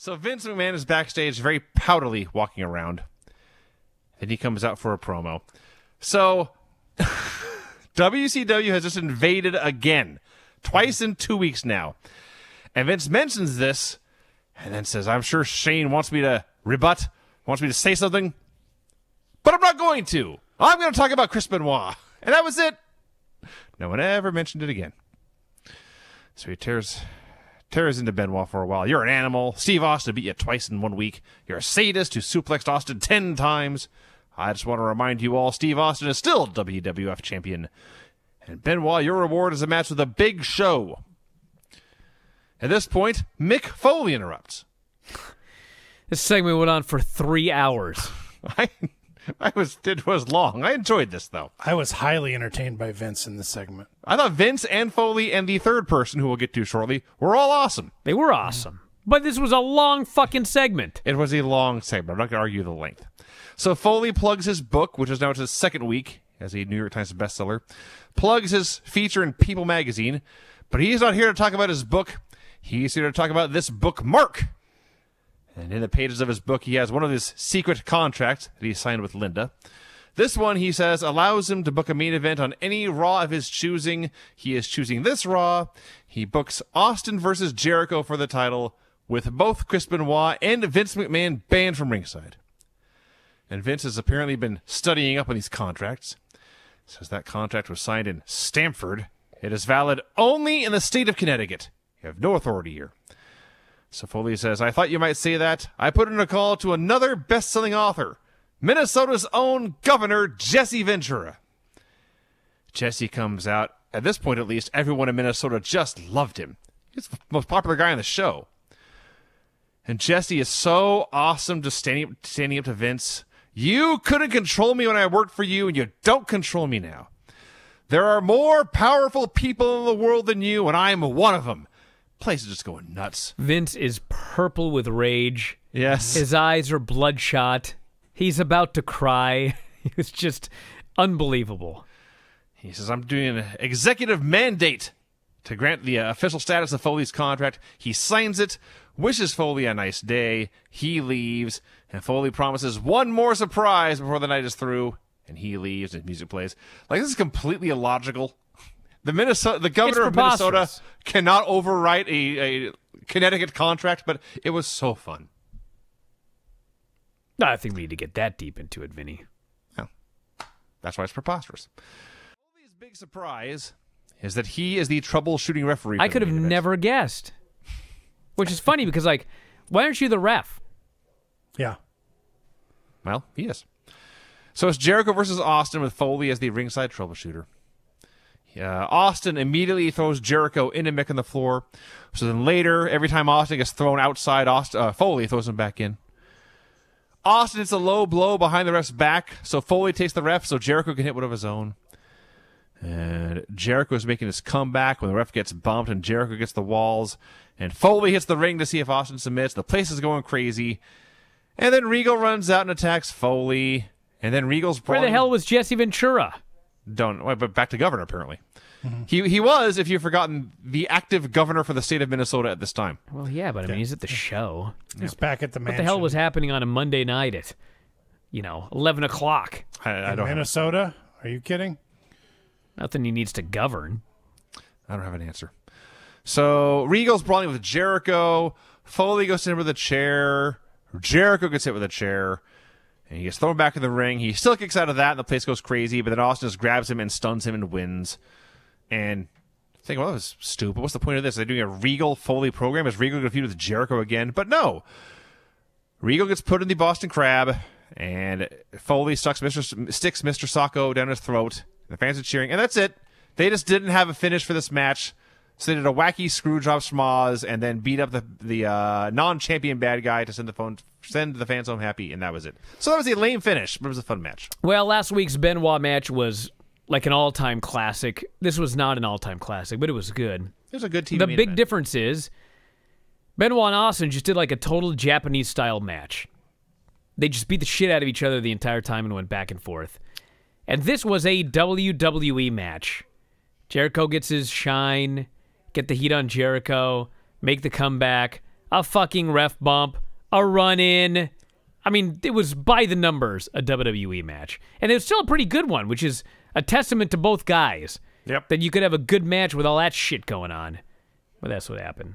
So Vince McMahon is backstage, very poutily walking around. Then he comes out for a promo. So WCW has just invaded again, twice in 2 weeks now. And Vince mentions this and then says, I'm sure Shane wants me to rebut, wants me to say something, but I'm not going to. I'm going to talk about Chris Benoit. And that was it. No one ever mentioned it again. So he tears into Benoit for a while. You're an animal. Steve Austin beat you twice in 1 week. You're a sadist who suplexed Austin 10 times. I just want to remind you all, Steve Austin is still WWF champion. And Benoit, your reward is a match with a big show. At this point, Mick Foley interrupts. This segment went on for 3 hours. It was long. I enjoyed this, though. I was highly entertained by Vince in this segment. I thought Vince and Foley and the third person, who we'll get to shortly, were all awesome. They were awesome. But this was a long fucking segment. It was a long segment. I'm not going to argue the length. So Foley plugs his book, which is now his second week as a New York Times bestseller, plugs his feature in People magazine, but he's not here to talk about his book. He's here to talk about this bookmark. And in the pages of his book, he has one of his secret contracts that he signed with Linda. This one, he says, allows him to book a main event on any Raw of his choosing. He is choosing this Raw. He books Austin versus Jericho for the title, with both Chris Benoit and Vince McMahon banned from ringside. And Vince has apparently been studying up on these contracts. It says that contract was signed in Stamford. It is valid only in the state of Connecticut. You have no authority here. So Foley says, I thought you might say that. I put in a call to another best-selling author, Minnesota's own governor, Jesse Ventura. Jesse comes out. At this point, at least, everyone in Minnesota just loved him. He's the most popular guy on the show. And Jesse is so awesome just standing up to Vince. You couldn't control me when I worked for you, and you don't control me now. There are more powerful people in the world than you, and I am one of them. Place is just going nuts. Vince is purple with rage. Yes. His eyes are bloodshot. He's about to cry. It's just unbelievable. He says, I'm doing an executive mandate to grant the official status of Foley's contract. He signs it, wishes Foley a nice day. He leaves, and Foley promises one more surprise before the night is through, and he leaves, and music plays. Like, this is completely illogical. The governor of Minnesota cannot overwrite a Connecticut contract, but it was so fun. I think we need to get that deep into it, Vinny. Oh. That's why it's preposterous. Foley's big surprise is that he is the troubleshooting referee. I could have never guessed. Which is funny because, like, why aren't you the ref? Yeah. Well, he is. So it's Jericho versus Austin with Foley as the ringside troubleshooter. Austin immediately throws Jericho into Mick on the floor. So then later, every time Austin gets thrown outside, Foley throws him back in. Austin hits a low blow behind the ref's back, so Foley takes the ref so Jericho can hit one of his own. And Jericho is making his comeback when the ref gets bumped and Jericho gets the walls. And Foley hits the ring to see if Austin submits. The place is going crazy. And then Regal runs out and attacks Foley. And then Regal's brawling. Where the hell was Jesse Ventura? Don't. But back to governor, apparently. Mm-hmm. He was, if you've forgotten, the active governor for the state of Minnesota at this time. Well, yeah, but I mean, he's at the show. He's back at the mansion. What the hell was happening on a Monday night at, you know, 11 o'clock? I don't know. Minnesota? Are you kidding? Nothing he needs to govern. I don't have an answer. So Regal's brawling with Jericho. Foley goes in with a chair. Jericho gets hit with a chair. And he gets thrown back in the ring. He still kicks out of that, and the place goes crazy. But then Austin just grabs him and stuns him and wins. And I think, well, that was stupid. What's the point of this? Are they doing a Regal Foley program? Is Regal going to feud with Jericho again? But no. Regal gets put in the Boston Crab, and Foley sticks Mr. Sacco down his throat. The fans are cheering, and that's it. They just didn't have a finish for this match, so they did a wacky screw drop schmoz and then beat up the non-champion bad guy to send the fans home happy, and that was it. So that was a lame finish, but it was a fun match. Well, last week's Benoit match was like an all-time classic. This was not an all-time classic, but it was good. It was a good TV. The big difference is Benoit and Austin just did like a total Japanese-style match. They just beat the shit out of each other the entire time and went back and forth. And this was a WWE match. Jericho gets his shine, get the heat on Jericho, make the comeback. a fucking ref bump, a run-in. I mean, it was by the numbers a WWE match. And it was still a pretty good one, which is a testament to both guys. Yep. That you could have a good match with all that shit going on. But that's what happened.